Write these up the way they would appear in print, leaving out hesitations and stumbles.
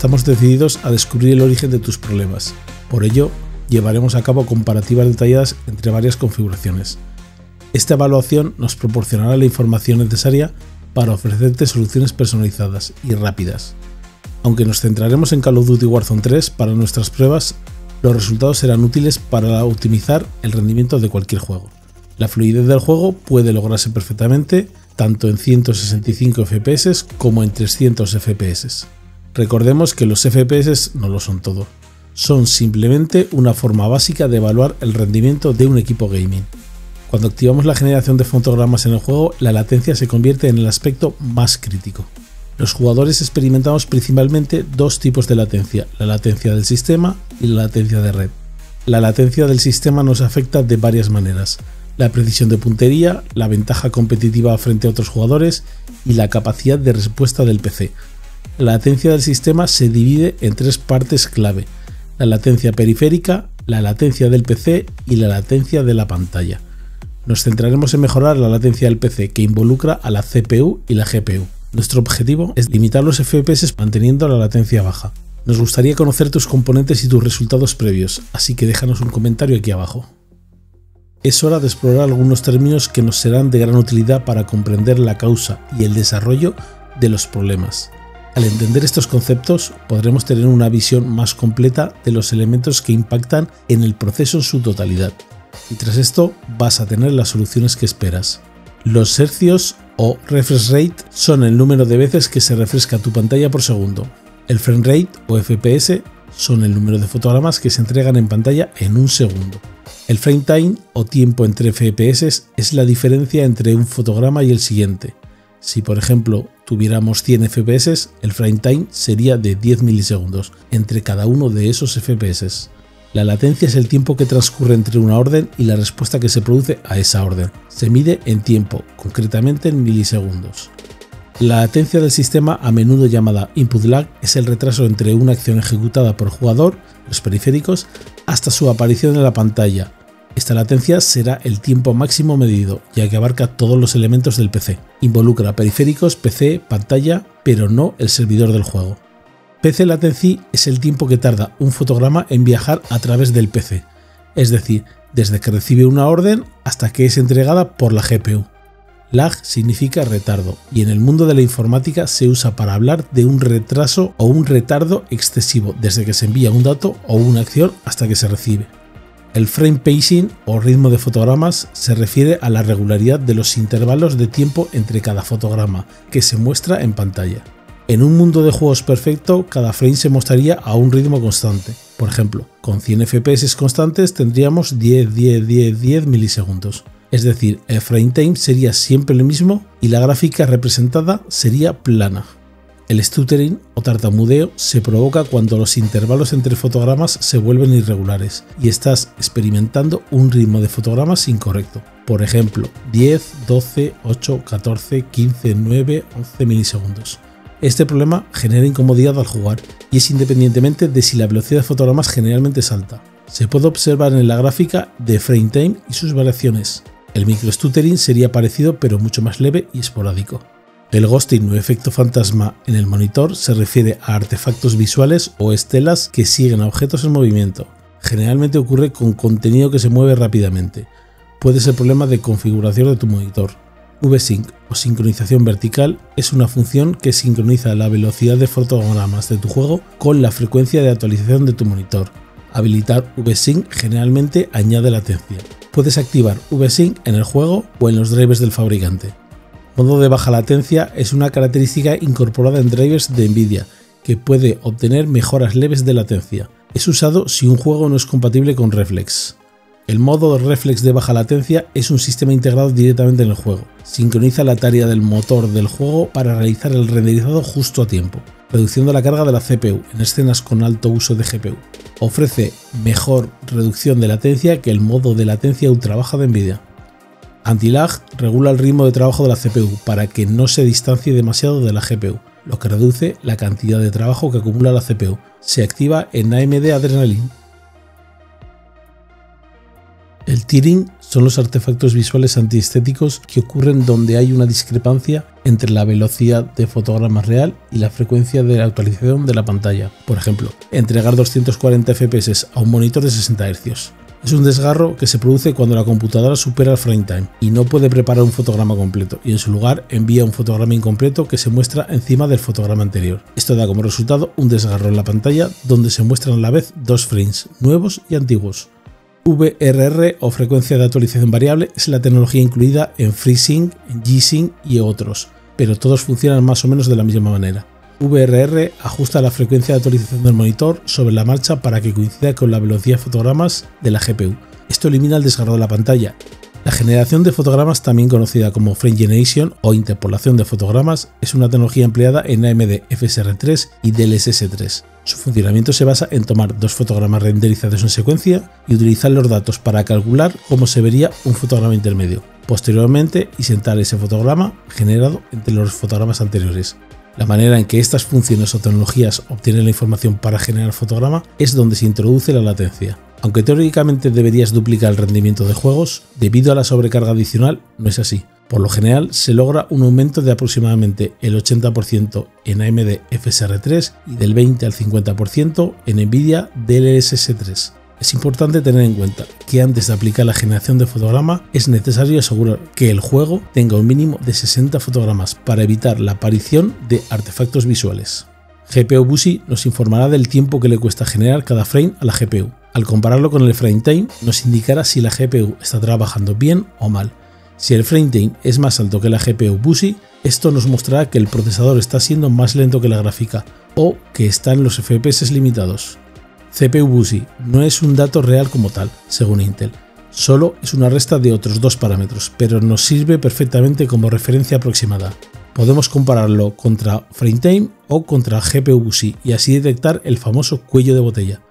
estamos decididos a descubrir el origen de tus problemas. Por ello, llevaremos a cabo comparativas detalladas entre varias configuraciones. Esta evaluación nos proporcionará la información necesaria para ofrecerte soluciones personalizadas y rápidas. Aunque nos centraremos en Call of Duty Warzone 3 para nuestras pruebas, los resultados serán útiles para optimizar el rendimiento de cualquier juego. La fluidez del juego puede lograrse perfectamente tanto en 165 FPS como en 300 FPS. Recordemos que los FPS no lo son todo, son simplemente una forma básica de evaluar el rendimiento de un equipo gaming. Cuando activamos la generación de fotogramas en el juego, la latencia se convierte en el aspecto más crítico. Los jugadores experimentamos principalmente dos tipos de latencia, la latencia del sistema y la latencia de red. La latencia del sistema nos afecta de varias maneras: la precisión de puntería, la ventaja competitiva frente a otros jugadores y la capacidad de respuesta del PC. La latencia del sistema se divide en tres partes clave: la latencia periférica, la latencia del PC y la latencia de la pantalla. Nos centraremos en mejorar la latencia del PC, que involucra a la CPU y la GPU. Nuestro objetivo es limitar los FPS manteniendo la latencia baja. Nos gustaría conocer tus componentes y tus resultados previos, así que déjanos un comentario aquí abajo. Es hora de explorar algunos términos que nos serán de gran utilidad para comprender la causa y el desarrollo de los problemas. Al entender estos conceptos, podremos tener una visión más completa de los elementos que impactan en el proceso en su totalidad. Y tras esto vas a tener las soluciones que esperas. Los hercios o refresh rate son el número de veces que se refresca tu pantalla por segundo. El frame rate o FPS son el número de fotogramas que se entregan en pantalla en un segundo. El frame time o tiempo entre FPS es la diferencia entre un fotograma y el siguiente. Si por ejemplo tuviéramos 100 FPS, el frame time sería de 10 milisegundos entre cada uno de esos FPS. La latencia es el tiempo que transcurre entre una orden y la respuesta que se produce a esa orden. Se mide en tiempo, concretamente en milisegundos. La latencia del sistema, a menudo llamada input lag, es el retraso entre una acción ejecutada por jugador, los periféricos, hasta su aparición en la pantalla. Esta latencia será el tiempo máximo medido, ya que abarca todos los elementos del PC. Involucra periféricos, PC, pantalla, pero no el servidor del juego. PC latency es el tiempo que tarda un fotograma en viajar a través del PC, es decir, desde que recibe una orden hasta que es entregada por la GPU. Lag significa retardo y en el mundo de la informática se usa para hablar de un retraso o un retardo excesivo desde que se envía un dato o una acción hasta que se recibe. El frame pacing o ritmo de fotogramas se refiere a la regularidad de los intervalos de tiempo entre cada fotograma que se muestra en pantalla. En un mundo de juegos perfecto, cada frame se mostraría a un ritmo constante. Por ejemplo, con 100 FPS constantes tendríamos 10 milisegundos. Es decir, el frame time sería siempre el mismo y la gráfica representada sería plana. El stuttering o tartamudeo se provoca cuando los intervalos entre fotogramas se vuelven irregulares y estás experimentando un ritmo de fotogramas incorrecto. Por ejemplo, 10, 12, 8, 14, 15, 9, 11 milisegundos. Este problema genera incomodidad al jugar y es independientemente de si la velocidad de fotogramas generalmente es alta. Se puede observar en la gráfica de frame time y sus variaciones. El microstuttering sería parecido pero mucho más leve y esporádico. El ghosting o efecto fantasma en el monitor se refiere a artefactos visuales o estelas que siguen a objetos en movimiento. Generalmente ocurre con contenido que se mueve rápidamente. Puede ser problema de configuración de tu monitor. V-Sync o sincronización vertical es una función que sincroniza la velocidad de fotogramas de tu juego con la frecuencia de actualización de tu monitor. Habilitar V-Sync generalmente añade latencia. Puedes activar V-Sync en el juego o en los drivers del fabricante. Modo de baja latencia es una característica incorporada en drivers de NVIDIA que puede obtener mejoras leves de latencia. Es usado si un juego no es compatible con Reflex. El modo Reflex de baja latencia es un sistema integrado directamente en el juego. Sincroniza la tarea del motor del juego para realizar el renderizado justo a tiempo, reduciendo la carga de la CPU en escenas con alto uso de GPU. Ofrece mejor reducción de latencia que el modo de latencia ultra baja de NVIDIA. Anti-Lag regula el ritmo de trabajo de la CPU para que no se distancie demasiado de la GPU, lo que reduce la cantidad de trabajo que acumula la CPU. Se activa en AMD Adrenalin. El tearing son los artefactos visuales antiestéticos que ocurren donde hay una discrepancia entre la velocidad de fotogramas real y la frecuencia de la actualización de la pantalla. Por ejemplo, entregar 240 FPS a un monitor de 60 Hz. Es un desgarro que se produce cuando la computadora supera el frame time y no puede preparar un fotograma completo, y en su lugar envía un fotograma incompleto que se muestra encima del fotograma anterior. Esto da como resultado un desgarro en la pantalla donde se muestran a la vez dos frames, nuevos y antiguos. VRR o frecuencia de actualización variable es la tecnología incluida en FreeSync, G-Sync y otros, pero todos funcionan más o menos de la misma manera. VRR ajusta la frecuencia de actualización del monitor sobre la marcha para que coincida con la velocidad de fotogramas de la GPU. Esto elimina el desgarro de la pantalla. La generación de fotogramas, también conocida como frame generation o interpolación de fotogramas, es una tecnología empleada en AMD FSR3 y DLSS3. Su funcionamiento se basa en tomar dos fotogramas renderizados en secuencia y utilizar los datos para calcular cómo se vería un fotograma intermedio. Posteriormente, insertar ese fotograma generado entre los fotogramas anteriores. La manera en que estas funciones o tecnologías obtienen la información para generar fotograma es donde se introduce la latencia. Aunque teóricamente deberías duplicar el rendimiento de juegos, debido a la sobrecarga adicional no es así. Por lo general se logra un aumento de aproximadamente el 80% en AMD FSR3 y del 20 al 50% en Nvidia DLSS3. Es importante tener en cuenta que antes de aplicar la generación de fotograma es necesario asegurar que el juego tenga un mínimo de 60 fotogramas para evitar la aparición de artefactos visuales. GPU Busy nos informará del tiempo que le cuesta generar cada frame a la GPU. Al compararlo con el frame time nos indicará si la GPU está trabajando bien o mal. Si el frame time es más alto que la GPU Busy, esto nos mostrará que el procesador está siendo más lento que la gráfica o que está en los FPS limitados. CPU Busy no es un dato real como tal, según Intel, solo es una resta de otros dos parámetros, pero nos sirve perfectamente como referencia aproximada. Podemos compararlo contra FrameTime o contra GPU Busy y así detectar el famoso cuello de botella.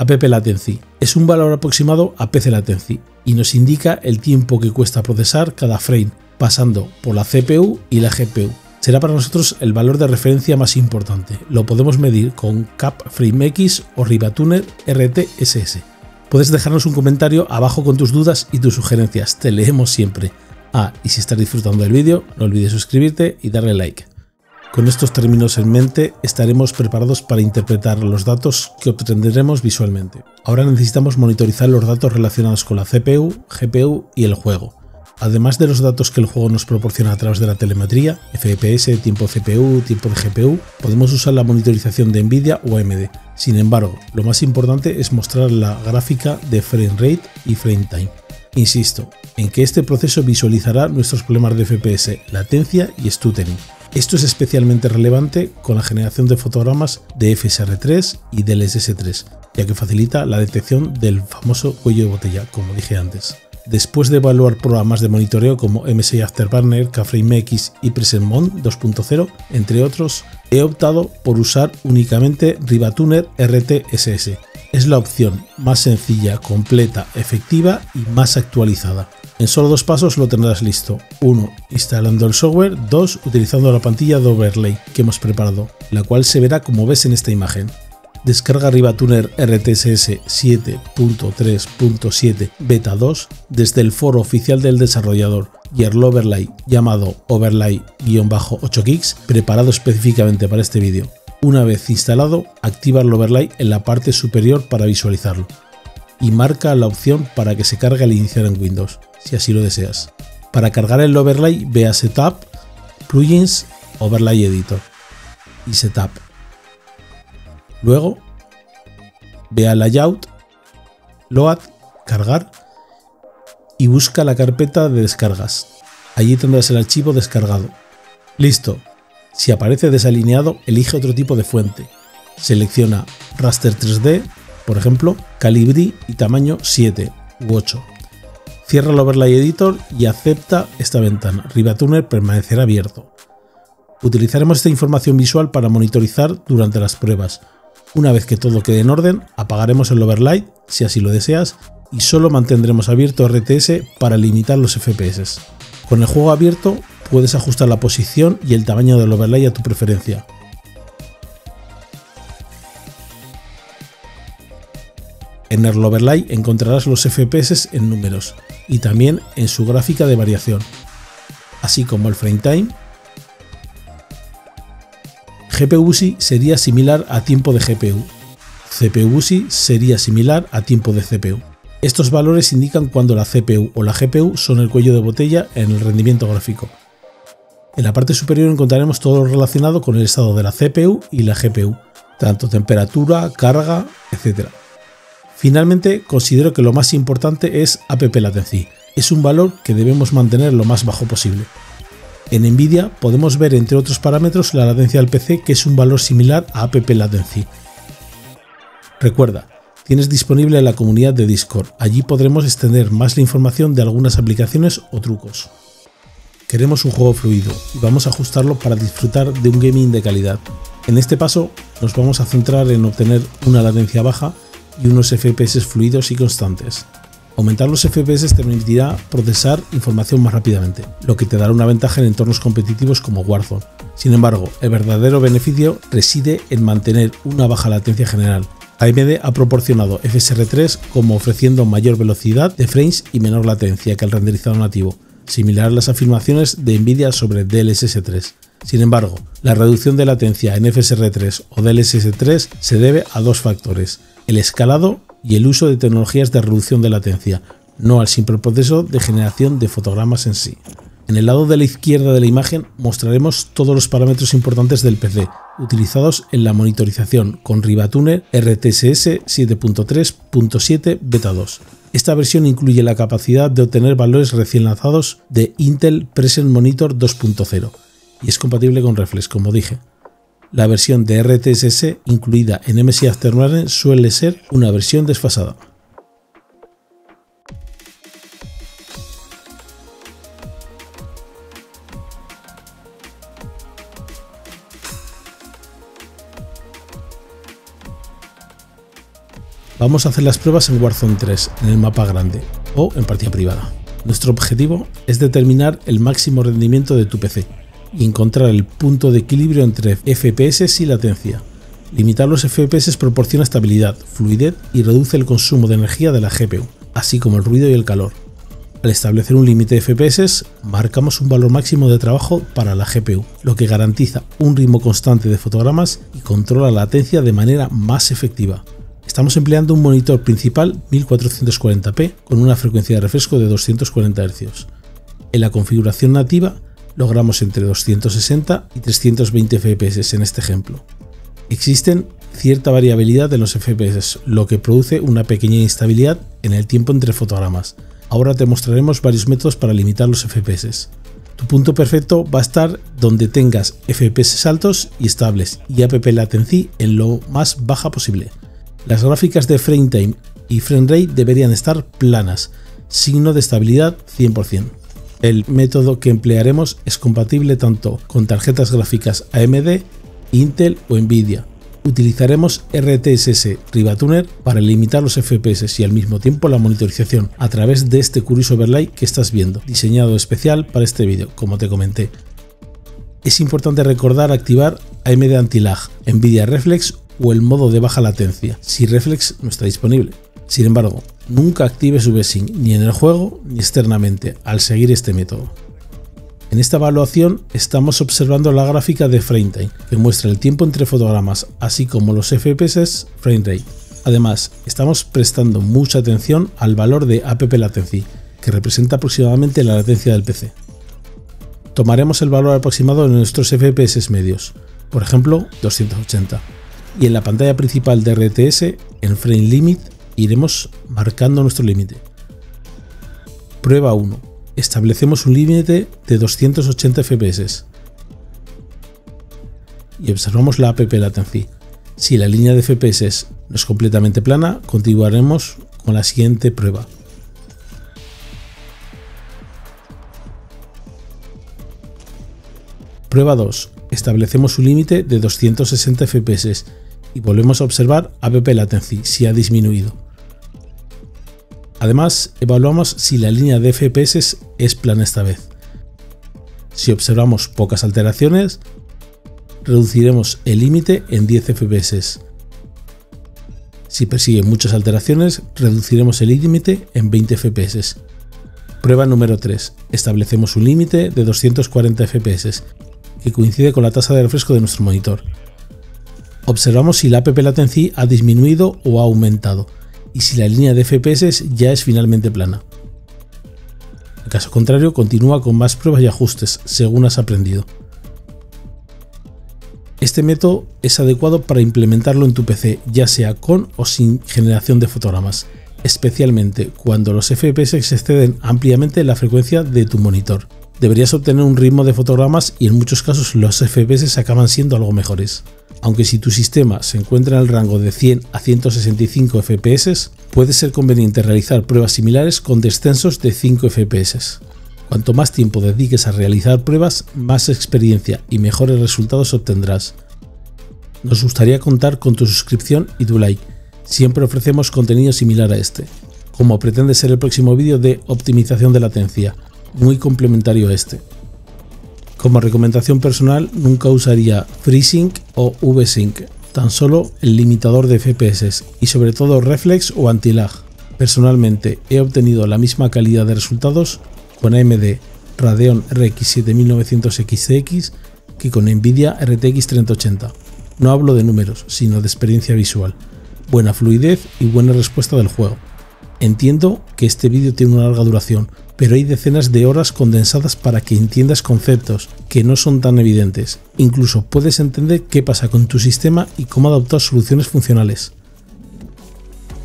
App Latency es un valor aproximado a PC Latency y nos indica el tiempo que cuesta procesar cada frame, pasando por la CPU y la GPU. Será para nosotros el valor de referencia más importante. Lo podemos medir con CapFrameX o RivaTuner RTSS. Puedes dejarnos un comentario abajo con tus dudas y tus sugerencias, te leemos siempre. Ah, y si estás disfrutando del vídeo, no olvides suscribirte y darle like. Con estos términos en mente, estaremos preparados para interpretar los datos que obtendremos visualmente. Ahora necesitamos monitorizar los datos relacionados con la CPU, GPU y el juego. Además de los datos que el juego nos proporciona a través de la telemetría, FPS, tiempo CPU, tiempo de GPU, podemos usar la monitorización de Nvidia o AMD. Sin embargo, lo más importante es mostrar la gráfica de frame rate y frame time. Insisto, en que este proceso visualizará nuestros problemas de FPS, latencia y stuttering. Esto es especialmente relevante con la generación de fotogramas de FSR3 y DLSS3, ya que facilita la detección del famoso cuello de botella, como dije antes. Después de evaluar programas de monitoreo como MSI Afterburner, KFrameX y PresentMon 2.0, entre otros, he optado por usar únicamente RivaTuner RTSS. Es la opción más sencilla, completa, efectiva y más actualizada. En solo dos pasos lo tendrás listo. 1. Instalando el software. 2. Utilizando la plantilla de overlay que hemos preparado, la cual se verá como ves en esta imagen. Descarga RivaTuner RTSS 7.3.7 Beta 2 desde el foro oficial del desarrollador y el overlay llamado overlay-8gigs preparado específicamente para este vídeo. Una vez instalado, activa el overlay en la parte superior para visualizarlo y marca la opción para que se cargue al iniciar en Windows, si así lo deseas. Para cargar el overlay, ve a Setup, Plugins, Overlay Editor y Setup. Luego, ve a Layout, Load, Cargar y busca la carpeta de descargas. Allí tendrás el archivo descargado. Listo. Si aparece desalineado, elige otro tipo de fuente. Selecciona Raster 3D, por ejemplo, Calibri y tamaño 7 u 8. Cierra el Overlay Editor y acepta esta ventana. RivaTuner permanecerá abierto. Utilizaremos esta información visual para monitorizar durante las pruebas. Una vez que todo quede en orden, apagaremos el overlay, si así lo deseas, y solo mantendremos abierto RTS para limitar los FPS. Con el juego abierto, puedes ajustar la posición y el tamaño del overlay a tu preferencia. En el overlay encontrarás los FPS en números y también en su gráfica de variación, así como el frame time. GPU UCI sería similar a tiempo de GPU. CPU UCI sería similar a tiempo de CPU. Estos valores indican cuando la CPU o la GPU son el cuello de botella en el rendimiento gráfico. En la parte superior encontraremos todo lo relacionado con el estado de la CPU y la GPU, tanto temperatura, carga, etc. Finalmente, considero que lo más importante es app latency. Es un valor que debemos mantener lo más bajo posible. En NVIDIA podemos ver, entre otros parámetros, la latencia del PC, que es un valor similar a app latency. Recuerda, tienes disponible la comunidad de Discord. Allí podremos extender más la información de algunas aplicaciones o trucos. Queremos un juego fluido y vamos a ajustarlo para disfrutar de un gaming de calidad. En este paso nos vamos a centrar en obtener una latencia baja y unos FPS fluidos y constantes. Aumentar los FPS te permitirá procesar información más rápidamente, lo que te dará una ventaja en entornos competitivos como Warzone. Sin embargo, el verdadero beneficio reside en mantener una baja latencia general. AMD ha proporcionado FSR3 como ofreciendo mayor velocidad de frames y menor latencia que el renderizado nativo, similar a las afirmaciones de Nvidia sobre DLSS3. Sin embargo, la reducción de latencia en FSR3 o DLSS3 se debe a dos factores: el escalado y el uso de tecnologías de reducción de latencia, no al simple proceso de generación de fotogramas en sí. En el lado de la izquierda de la imagen mostraremos todos los parámetros importantes del PC, utilizados en la monitorización con RivaTuner RTSS 7.3.7 Beta 2. Esta versión incluye la capacidad de obtener valores recién lanzados de Intel PresentMon 2.0 y es compatible con Reflex, como dije. La versión de RTSS incluida en MSI Afterburner suele ser una versión desfasada. Vamos a hacer las pruebas en Warzone 3, en el mapa grande o en partida privada. Nuestro objetivo es determinar el máximo rendimiento de tu PC y encontrar el punto de equilibrio entre FPS y latencia. Limitar los FPS proporciona estabilidad, fluidez y reduce el consumo de energía de la GPU, así como el ruido y el calor. Al establecer un límite de FPS, marcamos un valor máximo de trabajo para la GPU, lo que garantiza un ritmo constante de fotogramas y controla la latencia de manera más efectiva. Estamos empleando un monitor principal 1440p con una frecuencia de refresco de 240 Hz. En la configuración nativa logramos entre 260 y 320 FPS en este ejemplo. Existen cierta variabilidad en los FPS, lo que produce una pequeña instabilidad en el tiempo entre fotogramas. Ahora te mostraremos varios métodos para limitar los FPS. Tu punto perfecto va a estar donde tengas FPS altos y estables y app latency en lo más baja posible. Las gráficas de frame time y frame rate deberían estar planas, signo de estabilidad 100%. El método que emplearemos es compatible tanto con tarjetas gráficas AMD, Intel o Nvidia. Utilizaremos RTSS RivaTuner para limitar los FPS y al mismo tiempo la monitorización a través de este curioso overlay que estás viendo, diseñado especial para este vídeo, como te comenté. Es importante recordar activar AMD Anti-Lag, Nvidia Reflex o el modo de baja latencia, si Reflex no está disponible. Sin embargo, nunca actives V-Sync ni en el juego ni externamente al seguir este método. En esta evaluación estamos observando la gráfica de frame time, que muestra el tiempo entre fotogramas, así como los FPS frame rate. Además, estamos prestando mucha atención al valor de app latency, que representa aproximadamente la latencia del PC. Tomaremos el valor aproximado de nuestros FPS medios, por ejemplo 280. Y en la pantalla principal de RTS, en Frame Limit, iremos marcando nuestro límite. Prueba 1. Establecemos un límite de 280 FPS y observamos la app latency. Si la línea de FPS no es completamente plana, continuaremos con la siguiente prueba. Prueba 2. Establecemos un límite de 260 FPS y volvemos a observar app latency si ha disminuido. Además, evaluamos si la línea de FPS es plana esta vez. Si observamos pocas alteraciones, reduciremos el límite en 10 FPS. Si persigue muchas alteraciones, reduciremos el límite en 20 FPS. Prueba número 3. Establecemos un límite de 240 FPS, que coincide con la tasa de refresco de nuestro monitor. Observamos si la app latency ha disminuido o ha aumentado, y si la línea de FPS ya es finalmente plana. En caso contrario, continúa con más pruebas y ajustes, según has aprendido. Este método es adecuado para implementarlo en tu PC, ya sea con o sin generación de fotogramas, especialmente cuando los FPS exceden ampliamente la frecuencia de tu monitor. Deberías obtener un ritmo de fotogramas y en muchos casos los FPS acaban siendo algo mejores. Aunque si tu sistema se encuentra en el rango de 100 a 165 FPS, puede ser conveniente realizar pruebas similares con descensos de 5 FPS. Cuanto más tiempo dediques a realizar pruebas, más experiencia y mejores resultados obtendrás. Nos gustaría contar con tu suscripción y tu like. Siempre ofrecemos contenido similar a este, como pretende ser el próximo vídeo de optimización de latencia, muy complementario a este. Como recomendación personal, nunca usaría FreeSync o V-Sync, tan solo el limitador de FPS y sobre todo Reflex o Anti-Lag. Personalmente he obtenido la misma calidad de resultados con AMD Radeon RX 7900 XTX que con Nvidia RTX 3080. No hablo de números, sino de experiencia visual, buena fluidez y buena respuesta del juego. Entiendo que este vídeo tiene una larga duración, pero hay decenas de horas condensadas para que entiendas conceptos que no son tan evidentes. Incluso puedes entender qué pasa con tu sistema y cómo adoptar soluciones funcionales.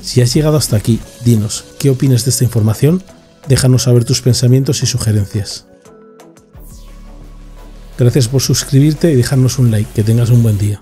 Si has llegado hasta aquí, dinos qué opinas de esta información. Déjanos saber tus pensamientos y sugerencias. Gracias por suscribirte y dejarnos un like. Que tengas un buen día.